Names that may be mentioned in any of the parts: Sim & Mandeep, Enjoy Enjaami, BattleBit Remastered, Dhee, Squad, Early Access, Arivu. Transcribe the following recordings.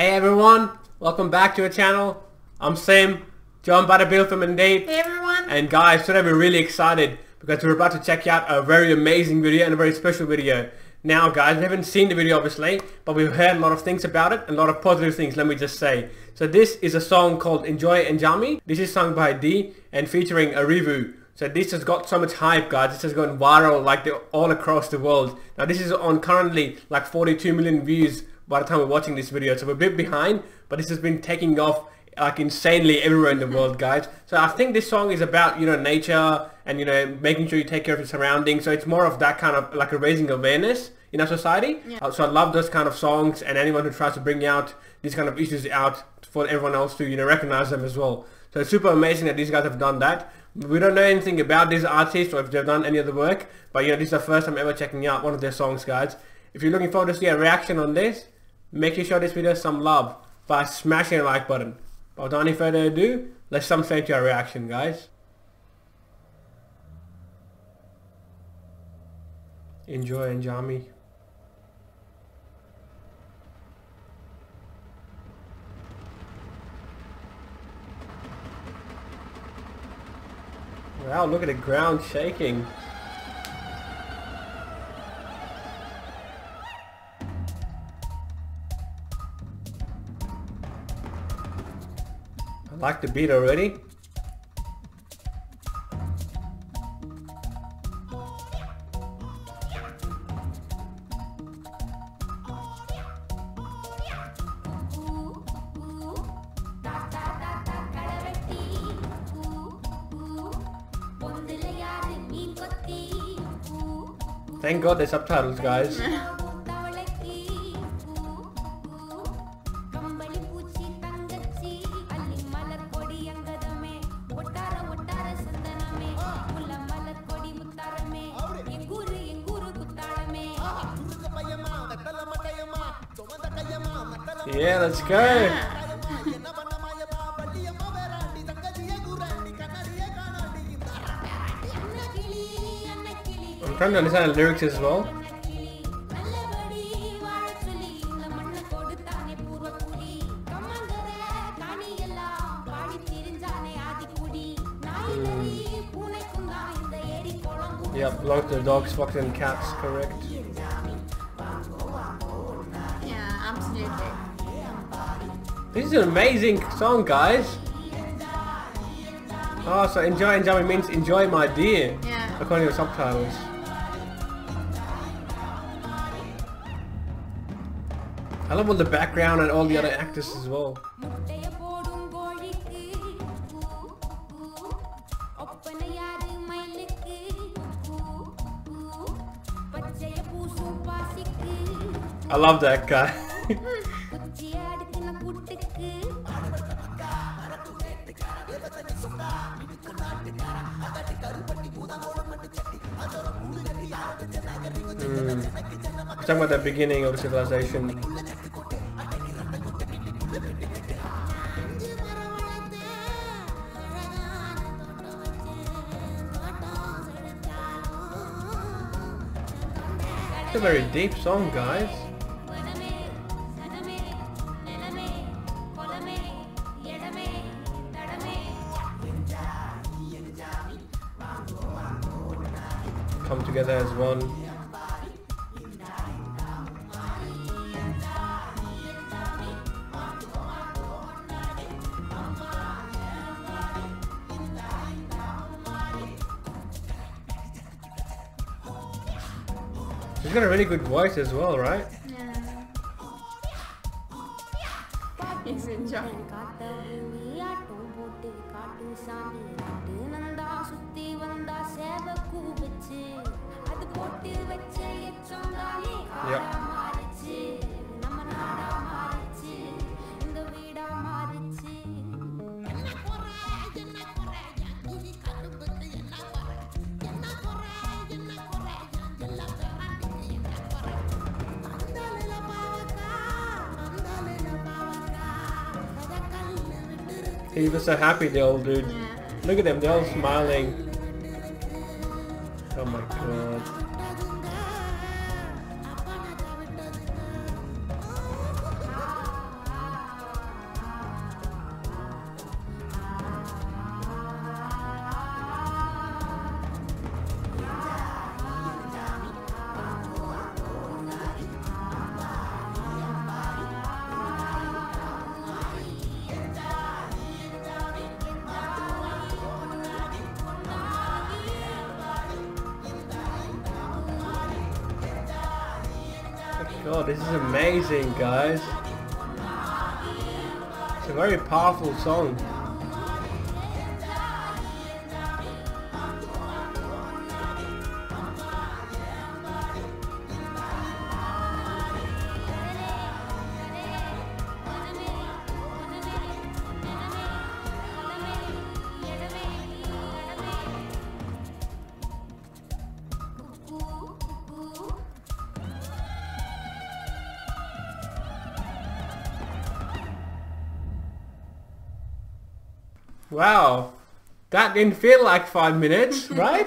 Hey everyone, welcome back to our channel. I'm Sim, joined by Dhee from Mandeep. Hey everyone. And guys, today we're really excited because we're about to check out a very amazing video and a very special video. Now guys, we haven't seen the video obviously, but we've heard a lot of things about it, and a lot of positive things, let me just say. So this is a song called Enjoy Enjaami. This is sung by Dhee and featuring Arivu. So this has got so much hype, guys. This has gone viral like all across the world. Now this is on currently like 42 million views by the time we're watching this video. So we're a bit behind, but this has been taking off like insanely everywhere in the world, guys. So I think this song is about, you know, nature and, you know, making sure you take care of your surroundings. So it's more of that kind of like a raising awareness in our society. Yeah. So I love those kind of songs, and anyone who tries to bring out these kind of issues out for everyone else to, you know, recognize them as well. So it's super amazing that these guys have done that. We don't know anything about these artists or if they've done any other work, but you know, this is the first time ever checking out one of their songs, guys. If you're looking forward to see a reaction on this, make sure you show this video some love by smashing the like button. But without any further ado, let's jump straight to our reaction, guys. Enjoy Enjaami. Wow, look at the ground shaking. I like the beat already. Thank God there's subtitles, guys. Yeah, let's go. Yeah. I'm trying to understand the lyrics as well. Yeah, belongs to the dogs, foxes and cats, correct. Yeah, absolutely. This is an amazing song, guys. Oh, so Enjoy Enjaami means enjoy my dear, yeah, according to the subtitles. I love all the background and all the other actors as well. I love that guy. I'm talking about the beginning of the civilization. It's a very deep song, guys. Come together as one. He's got a really good voice as well, right? Yeah. He's enjoying He was so happy, the old dude. Yeah. Look at them, they're all smiling. Oh my god. god, this is amazing, guys. It's a very powerful song. Wow, that didn't feel like 5 minutes, right?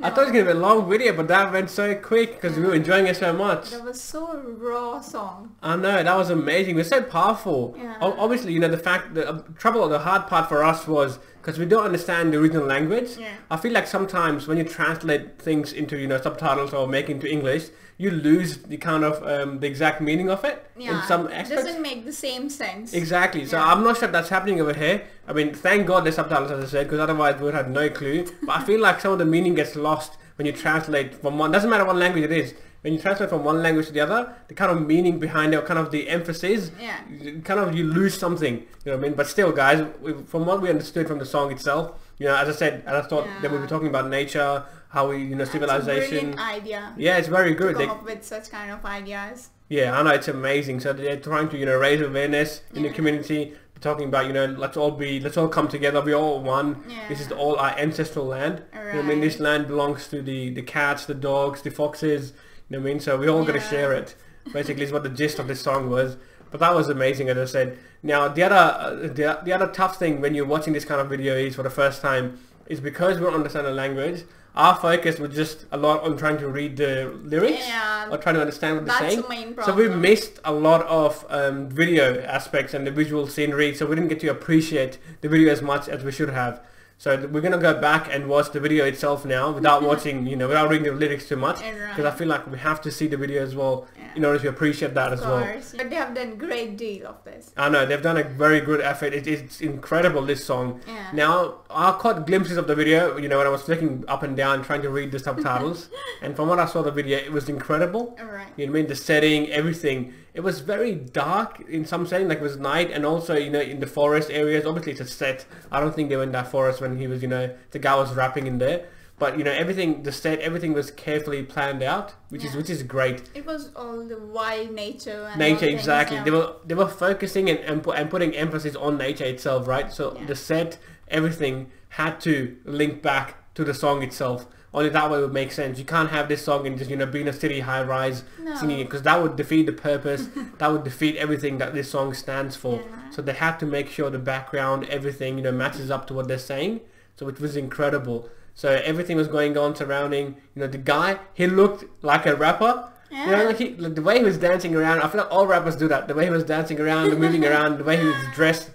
No. I thought it was going to be a long video, but that went so quick because we were enjoying it so much. That was so raw song. I know, that was amazing. It was so powerful. Yeah. Obviously, you know, the hard part for us was because we don't understand the original language. Yeah. I feel like sometimes when you translate things into, you know, subtitles or make into English, you lose the kind of the exact meaning of it. Yeah, in some aspects. It doesn't make the same sense. Exactly. So yeah. I'm not sure if that's happening over here. I mean, thank God there's subtitles, as I said, because otherwise we would have no clue. But I feel like some of the meaning gets lost when you translate from one. Doesn't matter what language it is. When you translate from one language to the other, the kind of meaning behind it, or kind of the emphasis, yeah, kind of you lose something. You know what I mean? But still, guys, from what we understood from the song itself, you know, as I said, and I thought yeah, that we were talking about nature, how we, you know, civilization. It's a brilliant idea. Yeah, it's very good. They come up with such kind of ideas. Yeah, I know, it's amazing. So they're trying to, you know, raise awareness in the community, talking about, you know, let's all come together, we're all one. Yeah. This is all our ancestral land. Right. You know what I mean, this land belongs to the cats, the dogs, the foxes. You know what I mean? So we all yeah, got to share it. Basically, is what the gist of this song was. But that was amazing, as I said. Now the other tough thing when you're watching this kind of video is for the first time is because we don't understand the language. Our focus was just a lot on trying to read the lyrics or trying to understand what they're saying. That's the main problem. So we missed a lot of video aspects and the visual scenery, so we didn't get to appreciate the video as much as we should have. So we're going to go back and watch the video itself now without watching, you know, without reading the lyrics too much. Because I feel like we have to see the video as well in order to appreciate that as well. But they have done a great deal of this. I know, they've done a very good effort. It's incredible, this song. Yeah. Now, I caught glimpses of the video, you know, when I was flicking up and down trying to read the subtitles. And from what I saw the video, it was incredible. Right. You know what I mean? The setting, everything. It was very dark in some setting, like it was night, and also, you know, in the forest areas. Obviously, it's a set. I don't think they went that forest when he was, you know, the guy was rapping in there. But, you know, everything, the set, everything was carefully planned out, which is great. It was all the wild nature. And nature, exactly. They were focusing and putting emphasis on nature itself, right? So the set, everything had to link back to the song itself. Only that way it would make sense. You can't have this song and just, you know, be in a city high-rise singing it, because that would defeat the purpose. That would defeat everything that this song stands for. Yeah. So they had to make sure the background, everything, you know, matches up to what they're saying. So it was incredible. So everything was going on surrounding, you know, the guy. He looked like a rapper. Yeah. You know, like the way he was dancing around. I feel like all rappers do that. The way he was dancing around, the moving around, the way he was dressed.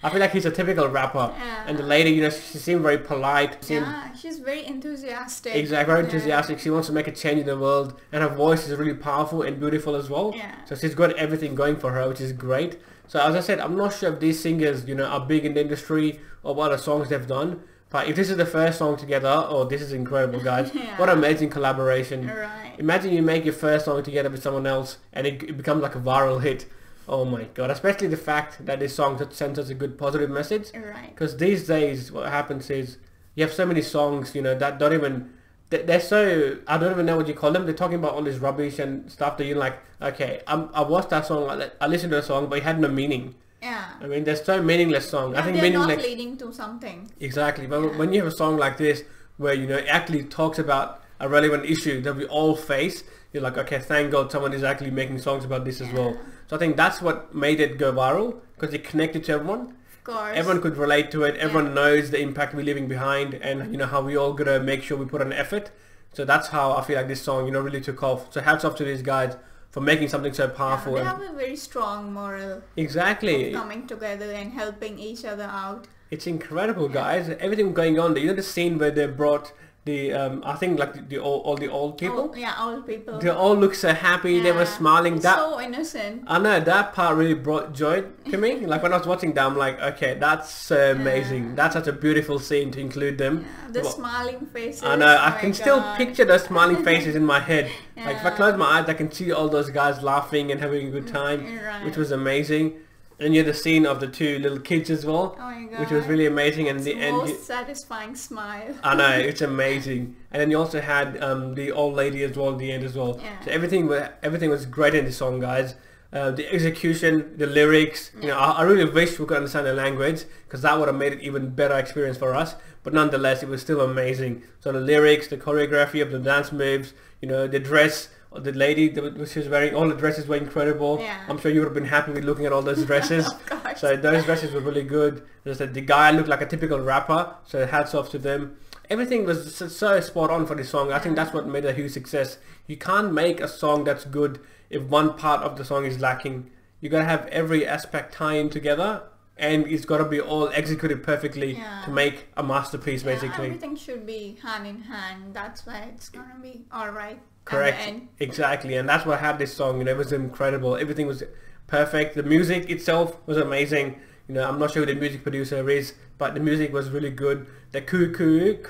I feel like he's a typical rapper, and the lady, you know, she seemed very polite. She's very enthusiastic. Exactly, very enthusiastic. She wants to make a change in the world, and her voice is really powerful and beautiful as well. Yeah. So she's got everything going for her, which is great. So as I said, I'm not sure if these singers, you know, are big in the industry or what other songs they've done. But if this is the first song together, oh, this is incredible, guys. What an amazing collaboration. Right. Imagine you make your first song together with someone else, and it becomes like a viral hit. Oh my god, especially the fact that this song sends us a good positive message. Right. Because these days what happens is you have so many songs, you know, that don't even, they're so, I don't even know what you call them. They're talking about all this rubbish and stuff that you're like, okay, I watched that song, I listened to the song, but it had no meaning. Yeah. I mean, there's so meaningless songs. Yeah, I think they're meaningless, not leading to something. Exactly. But when you have a song like this where, you know, it actually talks about a relevant issue that we all face, you're like, okay, thank God someone is actually making songs about this as well. So I think that's what made it go viral, because it connected to everyone. Of course. Everyone could relate to it. Everyone knows the impact we're leaving behind, and, you know, how we all got to make sure we put an effort. So that's how I feel like this song, you know, really took off. So hats off to these guys for making something so powerful. Yeah, they have a very strong moral. Exactly. Coming together and helping each other out. It's incredible, guys. Everything going on there. You know the scene where they brought the I think like the old people. Oh, yeah, old people. They all look so happy. Yeah. They were smiling. That, so innocent. I know that part really brought joy to me. Like when I was watching that, I'm like, okay, that's so amazing. Yeah. That's such a beautiful scene to include them. Yeah. The smiling faces. I know. I can still picture those smiling faces in my head. Yeah. Like if I close my eyes, I can see all those guys laughing and having a good time, right. Which was amazing. And you had the scene of the two little kids as well, oh my God, which was really amazing. And the most satisfying smile. I know, it's amazing. And then you also had the old lady as well in the end as well. Yeah. So everything was great in this song, guys. The execution, the lyrics. Yeah. You know, I really wish we could understand the language because that would have made it even better experience for us. But nonetheless, it was still amazing. So the lyrics, the choreography of the dance moves, you know, the dress. The lady that she was wearing, all the dresses were incredible. Yeah. I'm sure you would have been happy with looking at all those dresses. Of course. So those dresses were really good. Just that the guy looked like a typical rapper, so hats off to them. Everything was so spot on for this song. I think that's what made it a huge success. You can't make a song that's good if one part of the song is lacking. You gotta have every aspect tie in together, and it's gotta be all executed perfectly to make a masterpiece. Basically, everything should be hand in hand. That's why it's gonna be all right. Correct, exactly, and that's what had this song. You know, it was incredible. Everything was perfect. The music itself was amazing. You know, I'm not sure who the music producer is, but the music was really good. The cuckoo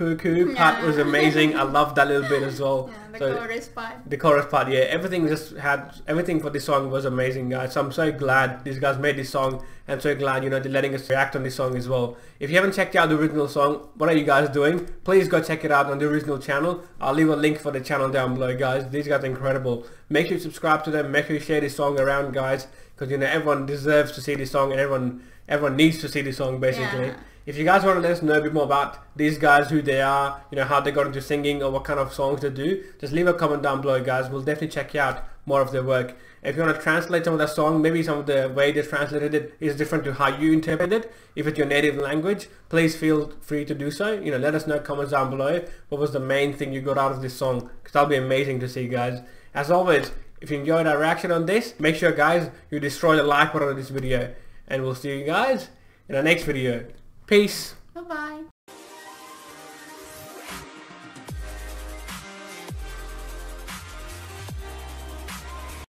part was amazing. I loved that little bit as well. Yeah, the chorus part. The chorus part, yeah. Everything for this song was amazing, guys. So I'm so glad these guys made this song, and so glad, you know, they're letting us react on this song as well. If you haven't checked out the original song, what are you guys doing? Please go check it out on the original channel. I'll leave a link for the channel down below, guys. These guys are incredible. Make sure you subscribe to them. Make sure you share this song around, guys, because, you know, everyone deserves to see this song, and everyone needs to see this song, basically. Yeah. If you guys want to let us know a bit more about these guys, who they are, you know, how they got into singing or what kind of songs they do, just leave a comment down below, guys. We'll definitely check out more of their work. If you want to translate some of that song, maybe some of the way they translated it is different to how you interpret it. If it's your native language, please feel free to do so. You know, let us know in comments down below what was the main thing you got out of this song, because that'll be amazing to see, guys. As always, if you enjoyed our reaction on this, make sure, guys, you destroy the like button on this video. And we'll see you guys in our next video. Peace. Bye-bye.